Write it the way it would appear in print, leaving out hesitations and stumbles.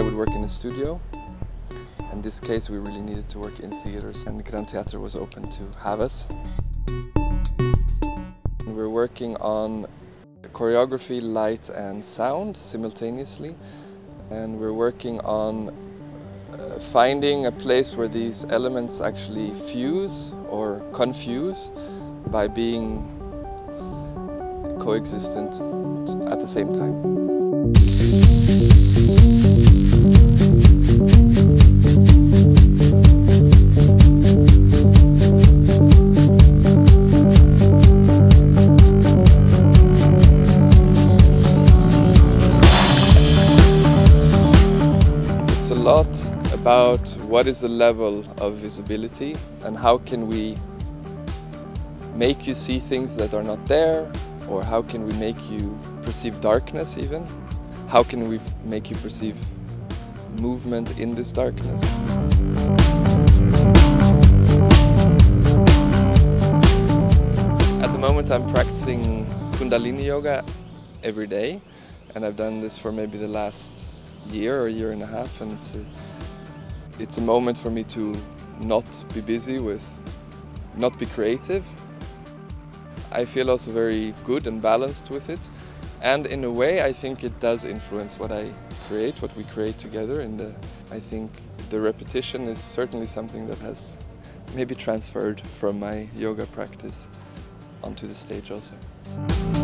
I would work in a studio. In this case, we really needed to work in theaters, and the Grand Theatre was open to have us. And we're working on choreography, light and sound simultaneously, and we're working on finding a place where these elements actually fuse or confuse by being coexistent at the same time. About what is the level of visibility and how can we make you see things that are not there, or how can we make you perceive darkness even? How can we make you perceive movement in this darkness? At the moment I'm practicing Kundalini yoga every day, and I've done this for maybe the last year or year and a half, and it's a moment for me to not be busy with, not be creative. I feel also very good and balanced with it, and in a way I think it does influence what I create, what we create together. And I think the repetition is certainly something that has maybe transferred from my yoga practice onto the stage also.